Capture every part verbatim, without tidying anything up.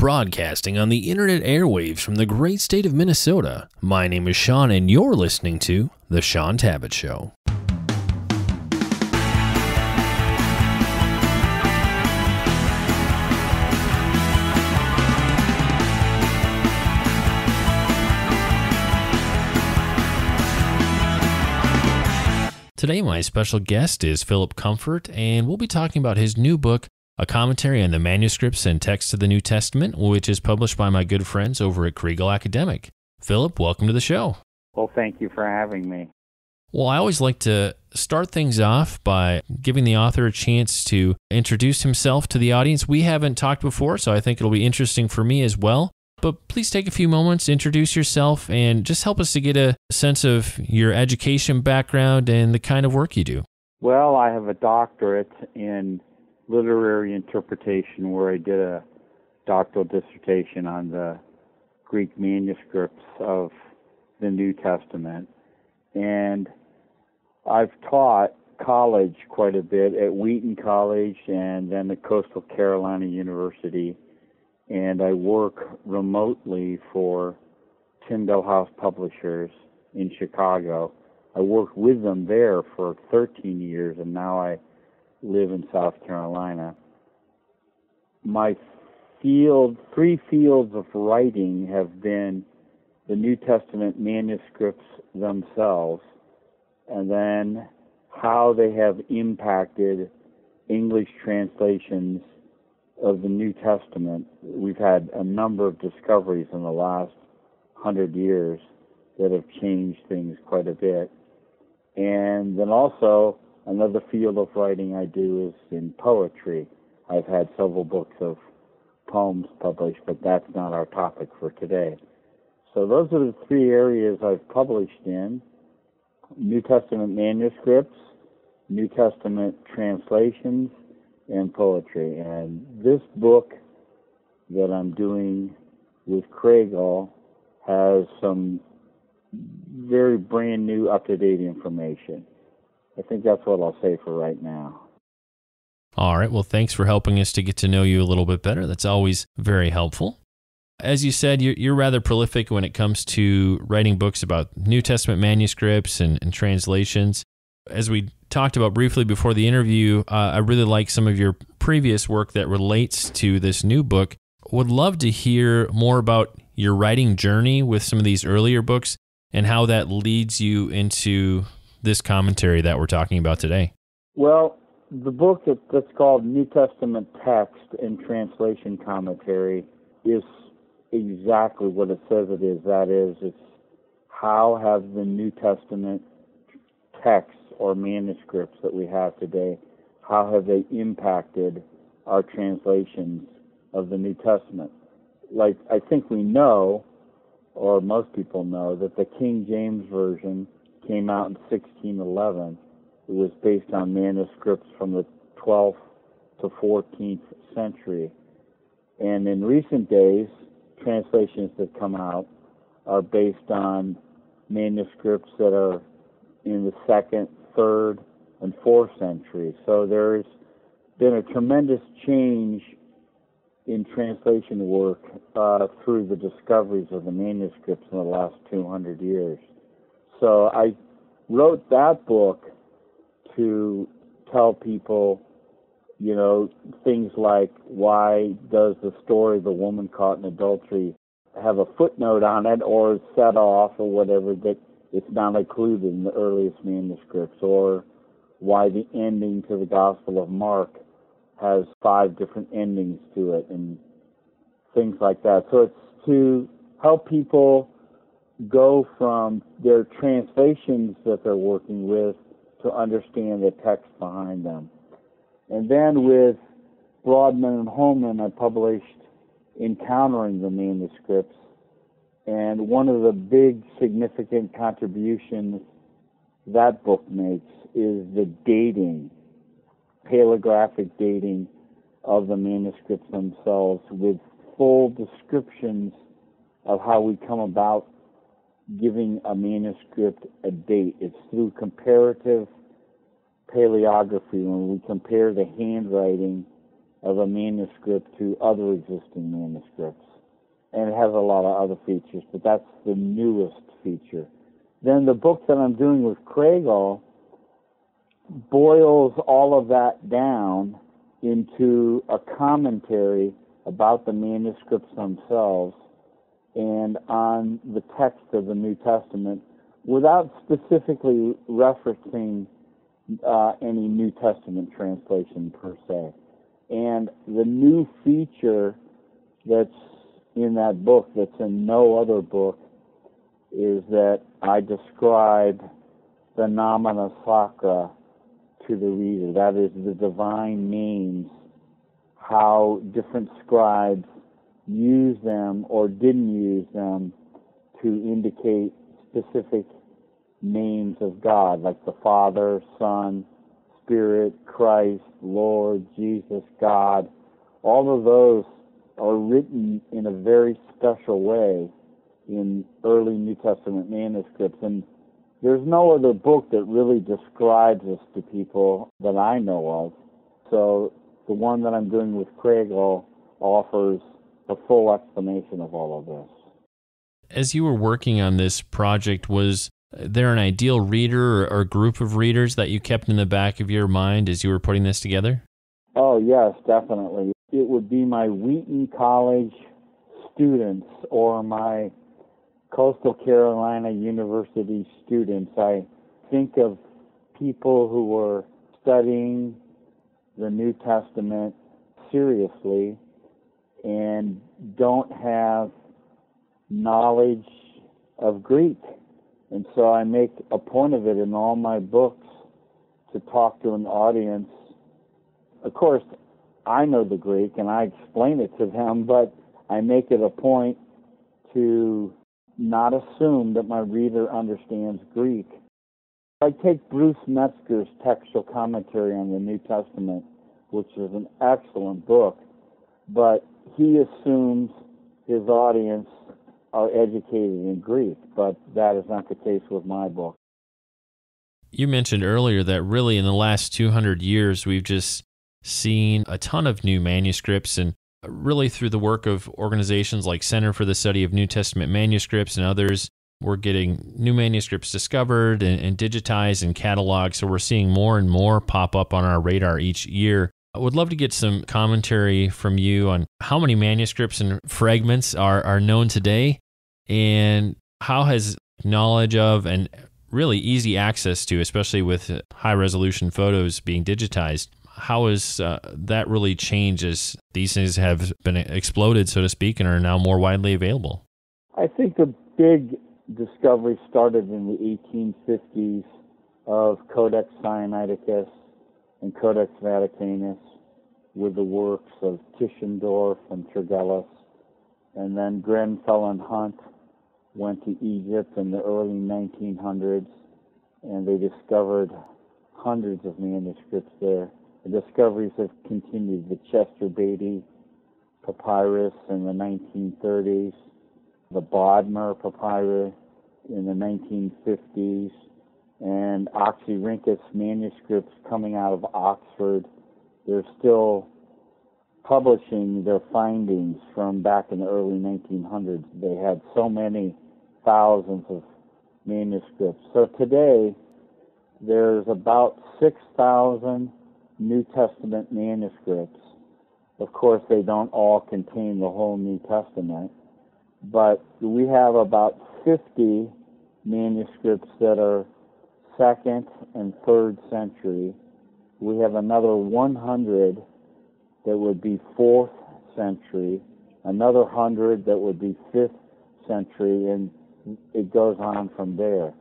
broadcasting on the internet airwaves from the great state of Minnesota. My name is Shaun, and you're listening to The Shaun Tabatt Show. Today, my special guest is Philip Comfort, and we'll be talking about his new book, A Commentary on the Manuscripts and Text of the New Testament, which is published by my good friends over at Kregel Academic. Philip, welcome to the show. Well, thank you for having me. Well, I always like to start things off by giving the author a chance to introduce himself to the audience. We haven't talked before, so I think it'll be interesting for me as well. But please take a few moments, introduce yourself, and just help us to get a sense of your education background and the kind of work you do. Well, I have a doctorate in literary interpretation where I did a doctoral dissertation on the Greek manuscripts of the New Testament. And I've taught college quite a bit at Wheaton College and then at Coastal Carolina University. And I work remotely for Tyndale House Publishers in Chicago. I worked with them there for thirteen years, and now I live in South Carolina. My field, three fields of writing have been the New Testament manuscripts themselves, and then how they have impacted English translations of the New Testament. We've had a number of discoveries in the last hundred years that have changed things quite a bit. And then also, another field of writing I do is in poetry. I've had several books of poems published, but that's not our topic for today. So those are the three areas I've published in: New Testament manuscripts, New Testament translations, and poetry. And this book that I'm doing with Kregel has some very brand new, up-to-date information. I think that's what I'll say for right now. All right. Well, thanks for helping us to get to know you a little bit better. That's always very helpful. As you said, you're, you're rather prolific when it comes to writing books about New Testament manuscripts and, and translations. As we talked about briefly before the interview, uh, I really like some of your previous work that relates to this new book. Would love to hear more about your writing journey with some of these earlier books and how that leads you into this commentary that we're talking about today. Well, the book that's called New Testament Text and Translation Commentary is exactly what it says it is. That is, it's how have the New Testament texts or manuscripts that we have today, how have they impacted our translations of the New Testament? Like, I think we know, or most people know, that the King James Version came out in sixteen eleven. It was based on manuscripts from the twelfth to fourteenth century. And in recent days, translations that come out are based on manuscripts that are in the second, third, and fourth century. So there's been a tremendous change in translation work uh, through the discoveries of the manuscripts in the last two hundred years. So I wrote that book to tell people, you know, things like, why does the story of the woman caught in adultery have a footnote on it or set off or whatever that it's not included in the earliest manuscripts, or why the ending to the Gospel of Mark has five different endings to it, and things like that. So it's to help people go from their translations that they're working with to understand the text behind them. And then with Broadman and Holman, I published Encountering the Manuscripts, and one of the big significant contributions that book makes is the dating, paleographic dating of the manuscripts themselves with full descriptions of how we come about giving a manuscript a date. It's through comparative paleography, when we compare the handwriting of a manuscript to other existing manuscripts. And it has a lot of other features, but that's the newest feature. Then the book that I'm doing with Kregel boils all of that down into a commentary about the manuscripts themselves and on the text of the New Testament without specifically referencing uh, any New Testament translation per se. And the new feature that's in that book, that's in no other book, is that I describe the nomina sacra to the reader. That is, the divine names, how different scribes used them or didn't use them to indicate specific names of God, like the Father, Son, Spirit, Christ, Lord, Jesus, God. All of those are written in a very special way in early New Testament manuscripts. And there's no other book that really describes this to people that I know of. So the one that I'm doing with Kregel offers a full explanation of all of this. As you were working on this project, was there an ideal reader or group of readers that you kept in the back of your mind as you were putting this together? Oh, yes, definitely. It would be my Wheaton College students or my Coastal Carolina University students. I think of people who were studying the New Testament seriously and don't have knowledge of Greek. And so I make a point of it in all my books to talk to an audience. Of course, I know the Greek and I explain it to them, but I make it a point to not assume that my reader understands Greek. I take Bruce Metzger's textual commentary on the New Testament, which is an excellent book, but he assumes his audience are educated in Greek, but that is not the case with my book. You mentioned earlier that really in the last two hundred years, we've just seen a ton of new manuscripts, and really through the work of organizations like Center for the Study of New Testament Manuscripts and others, we're getting new manuscripts discovered and, and digitized and cataloged, so we're seeing more and more pop up on our radar each year. I would love to get some commentary from you on how many manuscripts and fragments are, are known today, and how has knowledge of and really easy access to, especially with high-resolution photos being digitized, how has uh, that really changed as these things have been exploded, so to speak, and are now more widely available? I think the big discovery started in the eighteen fifties of Codex Sinaiticus and Codex Vaticanus with the works of Tischendorf and Tregelles. And then Grenfell and Hunt went to Egypt in the early nineteen hundreds, and they discovered hundreds of manuscripts there. The discoveries have continued with Chester Beatty papyrus in the nineteen thirties, the Bodmer papyrus in the nineteen fifties, and Oxyrhynchus manuscripts coming out of Oxford. They're still publishing their findings from back in the early nineteen hundreds. They had so many thousands of manuscripts. So today, there's about six thousand New Testament manuscripts. Of course, they don't all contain the whole New Testament, but we have about fifty manuscripts that are second and third century. We have another one hundred that would be fourth century, another one hundred that would be fifth century, and it goes on from there.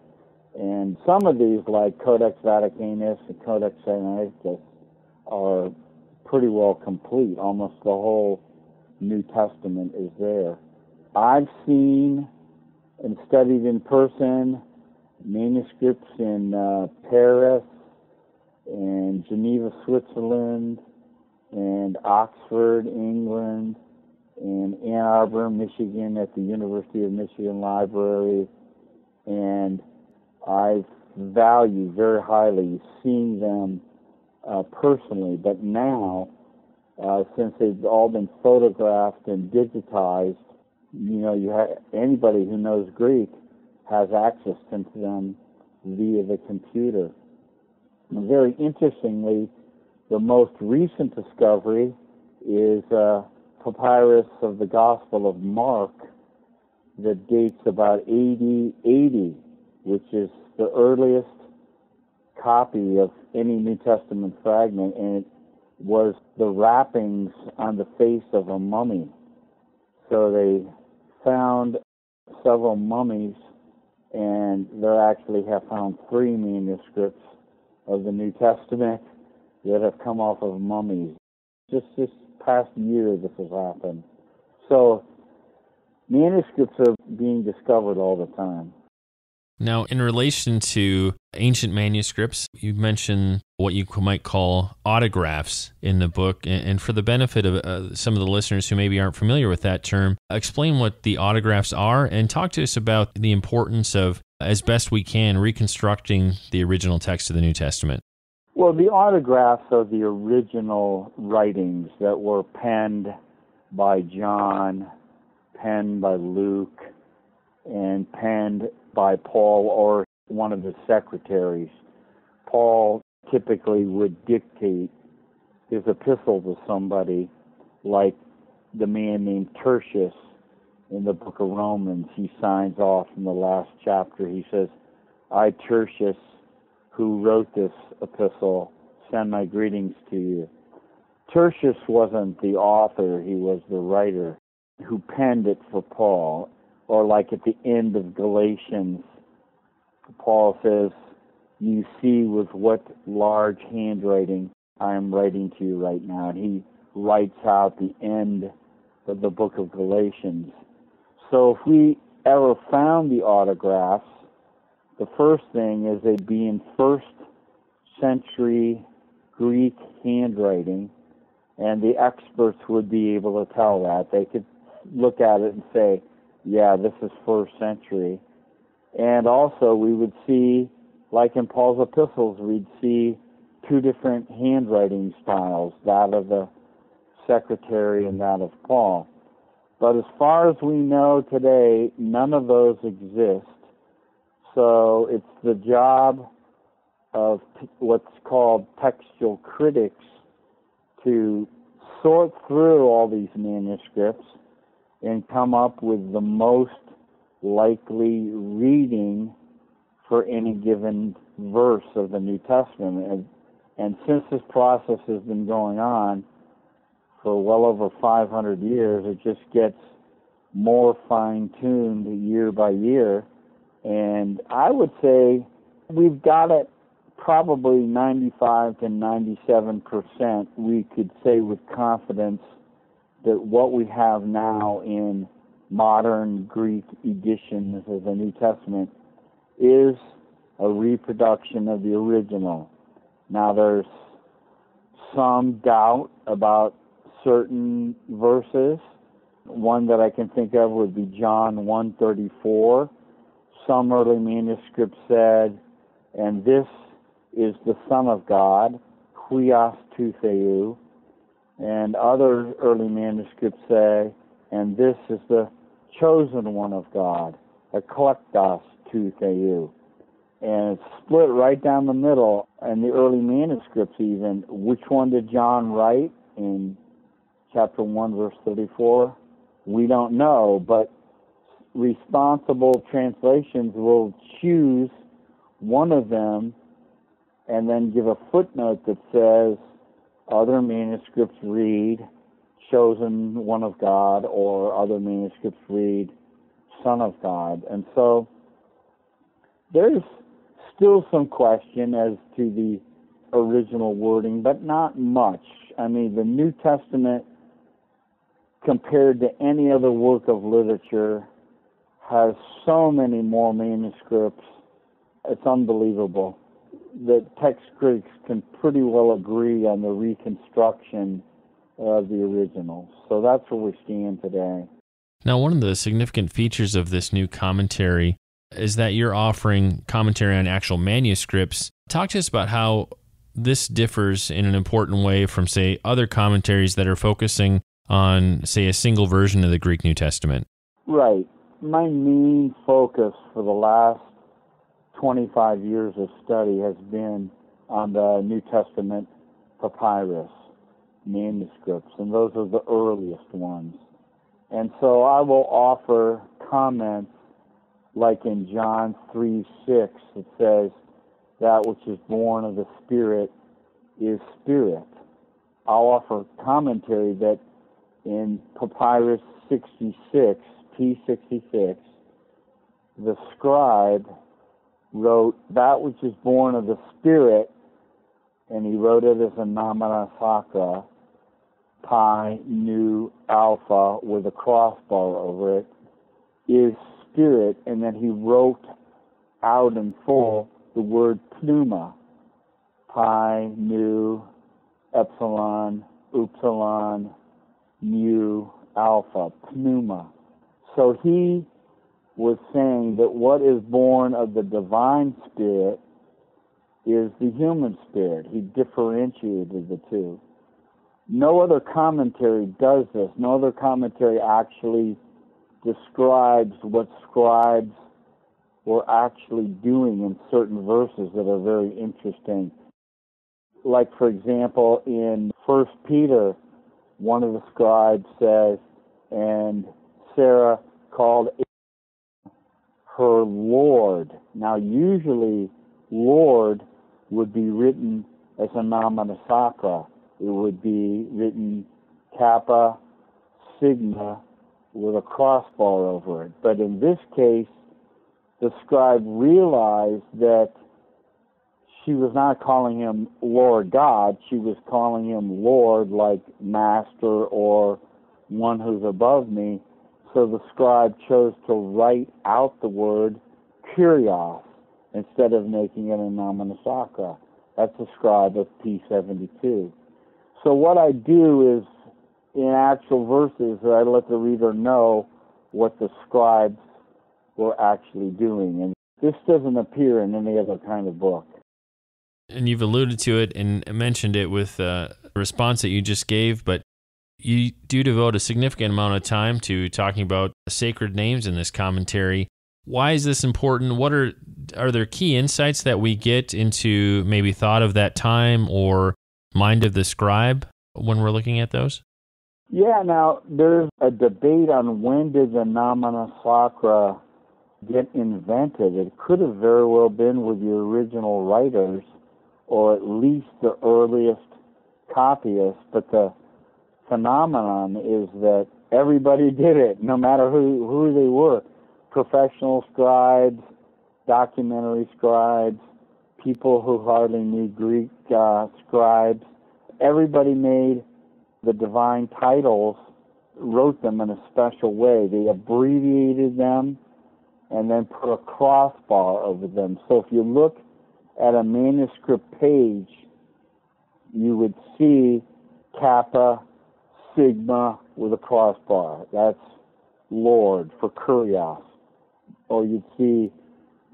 And some of these, like Codex Vaticanus and Codex Sinaiticus, are pretty well complete. Almost the whole New Testament is there. I've seen and studied in person manuscripts in uh, Paris and Geneva, Switzerland, and Oxford, England, and Ann Arbor, Michigan, at the University of Michigan Library. And I value very highly seeing them Uh, personally, but now uh, since they've all been photographed and digitized, you know, you ha anybody who knows Greek has access to them via the computer. And very interestingly, the most recent discovery is a papyrus of the Gospel of Mark that dates about A D eighty, which is the earliest copy of any New Testament fragment, and it was the wrappings on the face of a mummy. So they found several mummies, and they actually have found three manuscripts of the New Testament that have come off of mummies. Just this past year this has happened. So manuscripts are being discovered all the time. Now, in relation to ancient manuscripts, you mentioned what you might call autographs in the book. And for the benefit of uh, some of the listeners who maybe aren't familiar with that term, explain what the autographs are and talk to us about the importance of, as best we can, reconstructing the original text of the New Testament. Well, the autographs are the original writings that were penned by John, penned by Luke, and penned by Paul or one of his secretaries. Paul typically would dictate his epistle to somebody, like the man named Tertius in the book of Romans. He signs off in the last chapter. He says, "I, Tertius, who wrote this epistle, send my greetings to you." Tertius wasn't the author. He was the writer who penned it for Paul. Or like at the end of Galatians, Paul says, "You see with what large handwriting I am writing to you right now." And he writes out the end of the book of Galatians. So if we ever found the autographs, the first thing is they'd be in first century Greek handwriting, and the experts would be able to tell that. They could look at it and say, yeah, this is first century. And also we would see, like in Paul's epistles, we'd see two different handwriting styles, that of the secretary and that of Paul. But as far as we know today, none of those exist. So it's the job of what's called textual critics to sort through all these manuscripts and come up with the most likely reading for any given verse of the New Testament. And, and since this process has been going on for well over five hundred years, it just gets more fine-tuned year by year. And I would say we've got it probably ninety-five to ninety-seven percent we could say with confidence that what we have now in modern Greek editions of the New Testament is a reproduction of the original. Now, there's some doubt about certain verses. One that I can think of would be John one thirty-four. Some early manuscripts said, "And this is the Son of God, huios tou theou." And other early manuscripts say, "And this is the chosen one of God, eklektos tou theou." And it's split right down the middle, and the early manuscripts even, which one did John write in chapter one, verse thirty-four? We don't know, but responsible translations will choose one of them and then give a footnote that says, other manuscripts read, chosen one of God, or other manuscripts read, Son of God. And so there's still some question as to the original wording, but not much. I mean, the New Testament, compared to any other work of literature, has so many more manuscripts. It's unbelievable. The text critics can pretty well agree on the reconstruction of the original. So that's where we stand today. Now, one of the significant features of this new commentary is that you're offering commentary on actual manuscripts. Talk to us about how this differs in an important way from, say, other commentaries that are focusing on, say, a single version of the Greek New Testament? Right. My main focus for the last twenty-five years of study has been on the New Testament papyrus manuscripts, and those are the earliest ones. And so I will offer comments like in John three six, it says, that which is born of the Spirit is Spirit. I'll offer commentary that in Papyrus sixty-six, P sixty-six, the scribe wrote, that which is born of the Spirit, and he wrote it as a nomina sacra, pi nu alpha, with a crossbar over it, is Spirit, and then he wrote out in full the word pneuma, pi, nu, epsilon, upsilon, mu, alpha, pneuma. So he was saying that what is born of the divine spirit is the human spirit. He differentiated the two. No other commentary does this. No other commentary actually describes what scribes were actually doing in certain verses that are very interesting. Like, for example, in First Peter, one of the scribes says, and Sarah called her Lord. Now, usually, Lord would be written as a nomina sacra. It would be written Kappa, Sigma, with a crossbar over it. But in this case, the scribe realized that she was not calling him Lord God. She was calling him Lord, like master or one who's above me. So the scribe chose to write out the word Kyrios instead of making it a nomina sacra. That's the scribe of P seventy-two. So what I do is, in actual verses, I let the reader know what the scribes were actually doing. And this doesn't appear in any other kind of book. And you've alluded to it and mentioned it with uh, the response that you just gave, but you do devote a significant amount of time to talking about sacred names in this commentary. Why is this important? What are are there key insights that we get into maybe thought of that time or mind of the scribe when we're looking at those? Yeah, now, there's a debate on when did the nomina sacra get invented. It could have very well been with the original writers, or at least the earliest copyists, but the phenomenon is that everybody did it, no matter who, who they were. Professional scribes, documentary scribes, people who hardly knew Greek uh, scribes, everybody made the divine titles, wrote them in a special way. They abbreviated them and then put a crossbar over them. So if you look at a manuscript page, you would see Kappa, Sigma with a crossbar. That's Lord for Kyrios. Or you'd see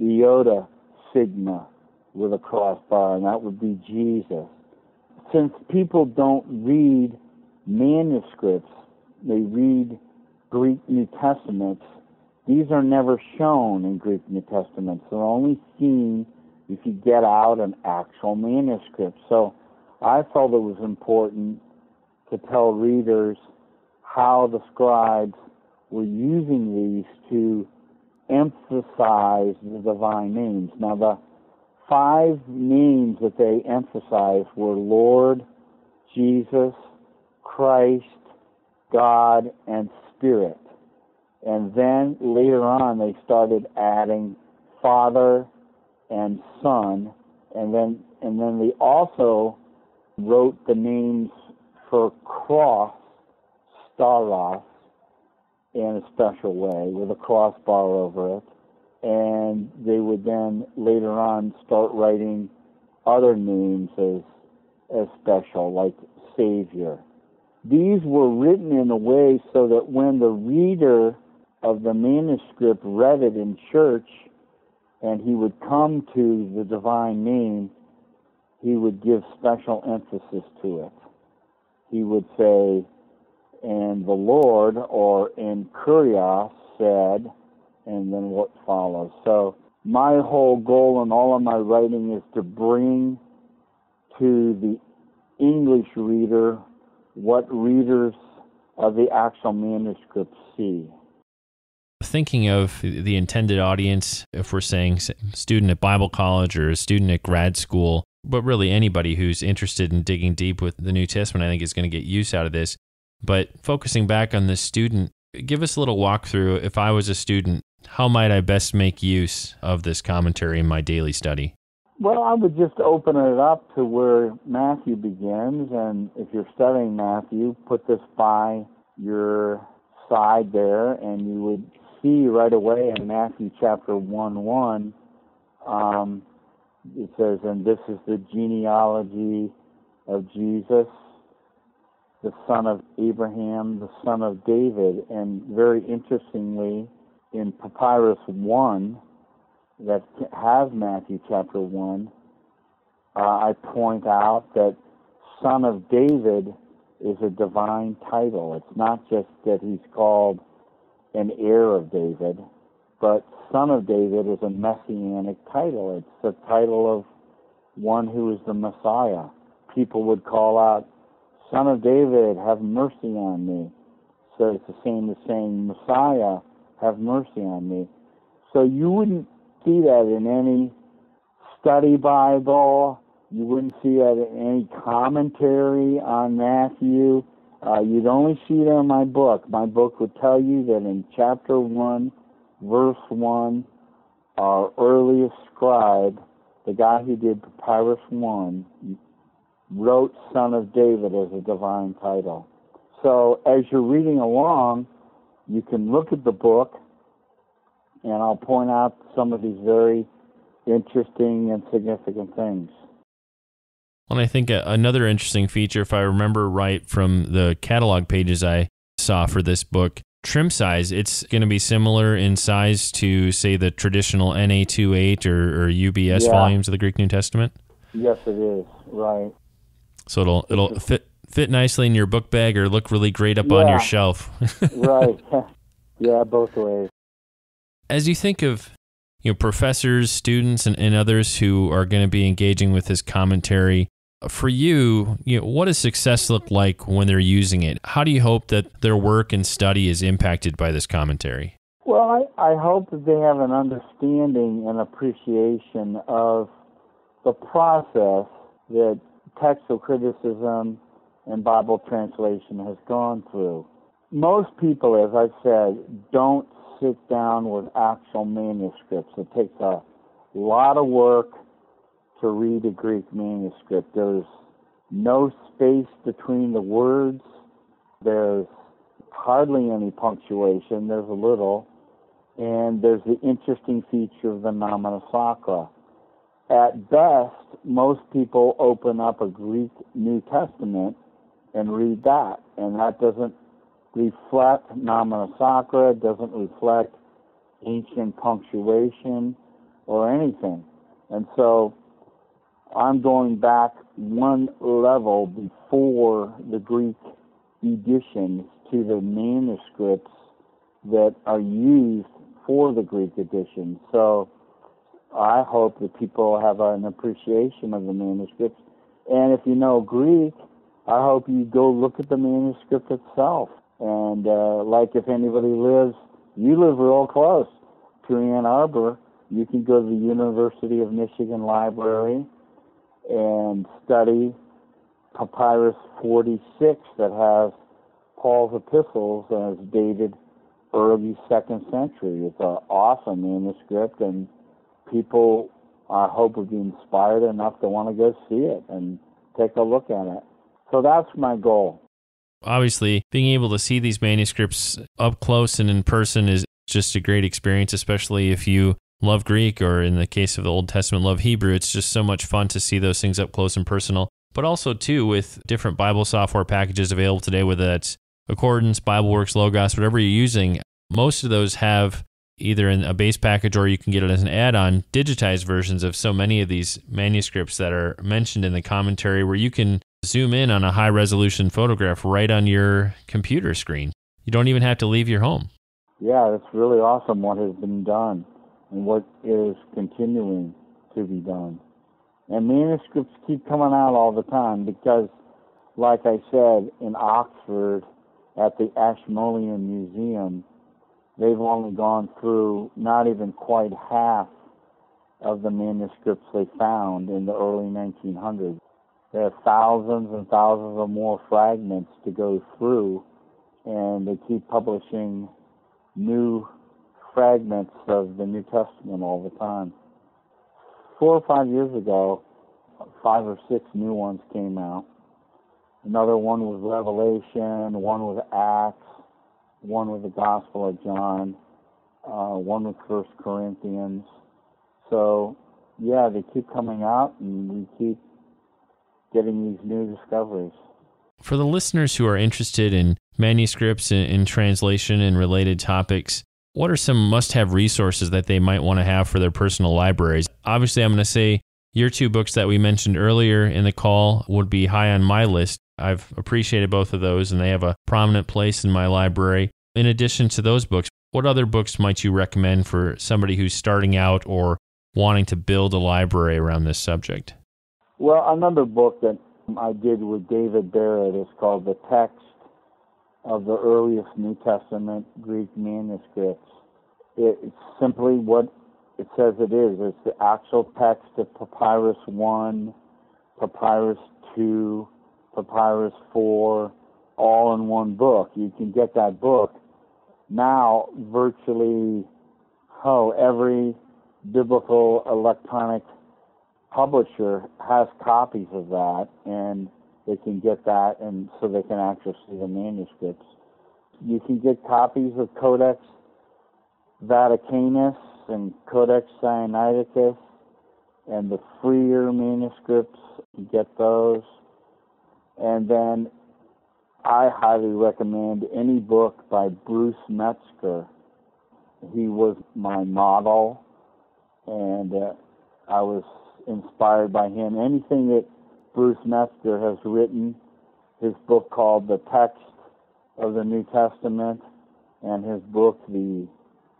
Iota, Sigma with a crossbar, and that would be Jesus. Since people don't read manuscripts, they read Greek New Testaments. These are never shown in Greek New Testaments. They're only seen if you get out an actual manuscript. So I felt it was important to tell readers how the scribes were using these to emphasize the divine names. Now, the five names that they emphasized were Lord, Jesus, Christ, God, and Spirit. And then later on they started adding Father and Son, and then and then they also wrote the names for cross, Staros, in a special way with a crossbar over it. And they would then later on start writing other names as as special, like Savior. These were written in a way so that when the reader of the manuscript read it in church and he would come to the divine name, he would give special emphasis to it. He would say, and the Lord, or in Kurios, said, and then what follows. So my whole goal in all of my writing is to bring to the English reader what readers of the actual manuscript see. Thinking of the intended audience, if we're saying student at Bible college or a student at grad school, but really anybody who's interested in digging deep with the New Testament, I think is going to get use out of this. But focusing back on the student, give us a little walkthrough. If I was a student, how might I best make use of this commentary in my daily study? Well, I would just open it up to where Matthew begins, and if you're studying Matthew, put this by your side there, and you would see right away in Matthew chapter one one, um, it says, and this is the genealogy of Jesus, the son of Abraham, the son of David. And very interestingly, in Papyrus one, that has Matthew chapter one, uh, I point out that Son of David is a divine title. It's not just that he's called an heir of David, but Son of David is a messianic title. It's the title of one who is the Messiah. People would call out, Son of David, have mercy on me. So it's the same as saying, Messiah, have mercy on me. So you wouldn't see that in any study Bible. You wouldn't see that in any commentary on Matthew. Uh, you'd only see it in my book. My book would tell you that in chapter one, verse one, our earliest scribe, the guy who did Papyrus one, wrote Son of David as a divine title. So as you're reading along, you can look at the book, and I'll point out some of these very interesting and significant things. Well, and I think another interesting feature, if I remember right from the catalog pages I saw for this book, trim size, it's going to be similar in size to, say, the traditional N A twenty-eight or, or U B S yeah. volumes of the Greek New Testament? Yes, it is. Right. So it'll it'll fit fit nicely in your book bag or look really great up yeah. on your shelf. Right. Yeah, both ways. As you think of, you know, professors, students, and, and others who are going to be engaging with this commentary, for you, you know, what does success look like when they're using it? How do you hope that their work and study is impacted by this commentary? Well, I, I hope that they have an understanding and appreciation of the process that textual criticism and Bible translation has gone through. Most people, as I've said, don't sit down with actual manuscripts. It takes a lot of work to read a Greek manuscript. There's no space between the words. There's hardly any punctuation. There's a little. And there's the interesting feature of the nomina sacra. At best, most people open up a Greek New Testament and read that, and that doesn't reflect nomina sacra, doesn't reflect ancient punctuation or anything. And so I'm going back one level before the Greek editions to the manuscripts that are used for the Greek edition. So I hope that people have an appreciation of the manuscripts. And if you know Greek, I hope you go look at the manuscript itself. And uh, like if anybody lives, you live real close to Ann Arbor, you can go to the University of Michigan Library and study Papyrus forty-six that has Paul's epistles and is dated early second century. It's an awesome manuscript, and people, I hope, would be inspired enough to want to go see it and take a look at it. So that's my goal. Obviously, being able to see these manuscripts up close and in person is just a great experience, especially if you love Greek or, in the case of the Old Testament, love Hebrew. It's just so much fun to see those things up close and personal. But also, too, with different Bible software packages available today, whether that's Accordance, BibleWorks, Logos, whatever you're using, most of those have either in a base package or you can get it as an add-on, digitized versions of so many of these manuscripts that are mentioned in the commentary, where you can zoom in on a high-resolution photograph right on your computer screen. You don't even have to leave your home. Yeah, that's really awesome what has been done and what is continuing to be done. And manuscripts keep coming out all the time because, like I said, in Oxford at the Ashmolean Museum, they've only gone through not even quite half of the manuscripts they found in the early nineteen hundreds. There are thousands and thousands of more fragments to go through, and they keep publishing new fragments of the New Testament all the time. Four or five years ago, five or six new ones came out. Another one was Revelation, one was Acts, one was the Gospel of John, uh, one was First Corinthians. So, yeah, they keep coming out, and we keep getting these new discoveries. For the listeners who are interested in manuscripts and, and translation and related topics, what are some must-have resources that they might want to have for their personal libraries? Obviously, I'm going to say your two books that we mentioned earlier in the call would be high on my list. I've appreciated both of those, and they have a prominent place in my library. In addition to those books, what other books might you recommend for somebody who's starting out or wanting to build a library around this subject? Well, another book that I did with David Barrett is called The Text of the Earliest New Testament Greek Manuscripts. It's simply what it says it is. It's the actual text of Papyrus one, Papyrus two, Papyrus four, all in one book. You can get that book now virtually, oh, every biblical electronic publisher has copies of that, and they can get that, and so they can actually see the manuscripts. You can get copies of Codex Vaticanus and Codex Sinaiticus and the freer manuscripts. You get those. And then I highly recommend any book by Bruce Metzger. He was my model, and uh, I was inspired by him. Anything that Bruce Metzger has written, his book called The Text of the New Testament, and his book, The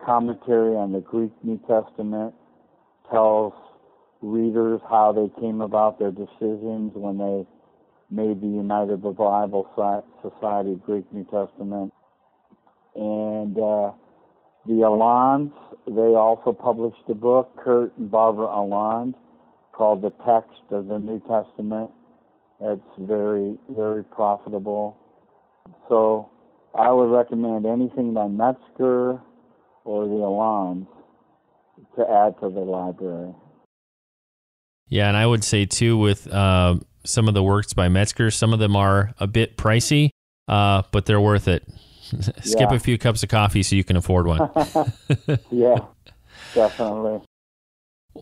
Commentary on the Greek New Testament, tells readers how they came about their decisions when they made the United Bible Society Greek New Testament. And uh, the Alans, they also published a book, Kurt and Barbara Aland, called The Text of the New Testament. It's very, very profitable. So I would recommend anything by Metzger or the Alans to add to the library. Yeah, and I would say too, with uh, some of the works by Metzger, some of them are a bit pricey, uh, but they're worth it. Skip yeah. a few cups of coffee so you can afford one. Yeah, definitely.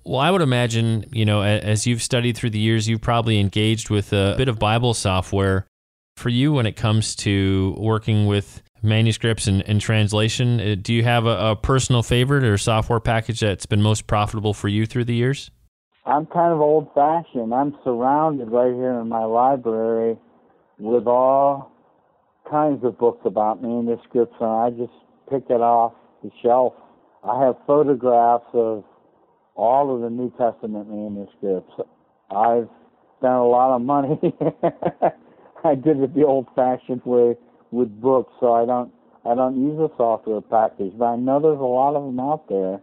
Well, I would imagine, you know, as you've studied through the years, you've probably engaged with a bit of Bible software. For you, when it comes to working with manuscripts and, and translation, do you have a, a personal favorite or software package that's been most profitable for you through the years? I'm kind of old-fashioned. I'm surrounded right here in my library with all kinds of books about manuscripts, and I just pick it off the shelf. I have photographs of all of the New Testament manuscripts. I've spent a lot of money. I did it the old-fashioned way with books, so I don't I don't use a software package. But I know there's a lot of them out there.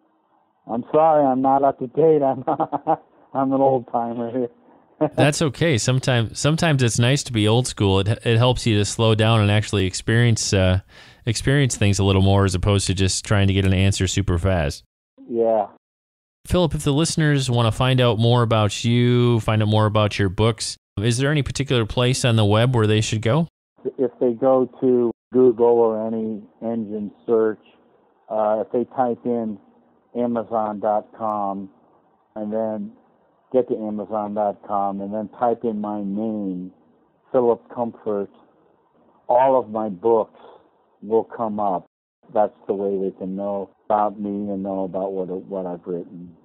I'm sorry, I'm not up to date. I'm not, I'm an old-timer here. That's okay. Sometimes sometimes it's nice to be old school. It it helps you to slow down and actually experience uh, experience things a little more as opposed to just trying to get an answer super fast. Yeah. Philip, if the listeners want to find out more about you, find out more about your books, is there any particular place on the web where they should go? If they go to Google or any engine search, uh, if they type in amazon dot com and then get to amazon dot com and then type in my name, Philip Comfort, all of my books will come up. that's the way they can know about me and know about what what I've written.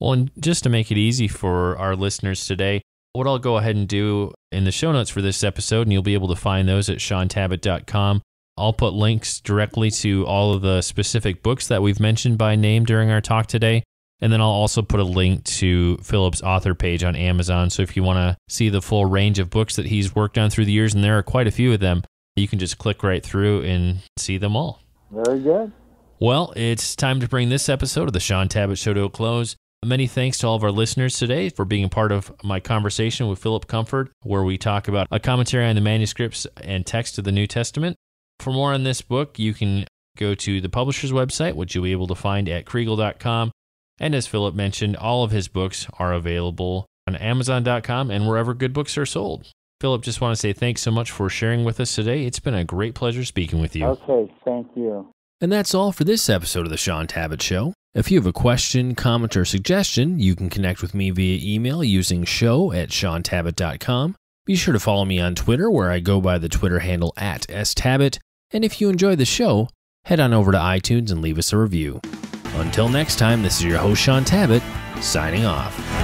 Well, and just to make it easy for our listeners today, what I'll go ahead and do in the show notes for this episode, and you'll be able to find those at shaun tabatt dot com, I'll put links directly to all of the specific books that we've mentioned by name during our talk today. And then I'll also put a link to Philip's author page on Amazon. So if you want to see the full range of books that he's worked on through the years, and there are quite a few of them, you can just click right through and see them all. Very good. Well, it's time to bring this episode of The Shaun Tabatt Show to a close. Many thanks to all of our listeners today for being a part of my conversation with Philip Comfort, where we talk about A Commentary on the Manuscripts and Text of the New Testament. For more on this book, you can go to the publisher's website, which you'll be able to find at kregel dot com. And as Philip mentioned, all of his books are available on amazon dot com and wherever good books are sold. Philip, just want to say thanks so much for sharing with us today. It's been a great pleasure speaking with you. Okay, thank you. And that's all for this episode of The Shaun Tabatt Show. If you have a question, comment, or suggestion, you can connect with me via email using show at shaun tabatt dot com. Be sure to follow me on Twitter, where I go by the Twitter handle at s tabatt. And if you enjoy the show, head on over to iTunes and leave us a review. Until next time, this is your host, Shaun Tabatt, signing off.